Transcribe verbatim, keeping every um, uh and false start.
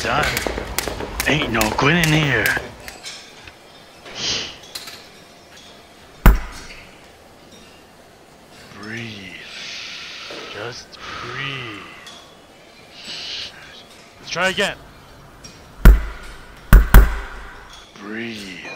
time. Ain't no quitting here. Breathe. Just breathe. Let's try again. Breathe.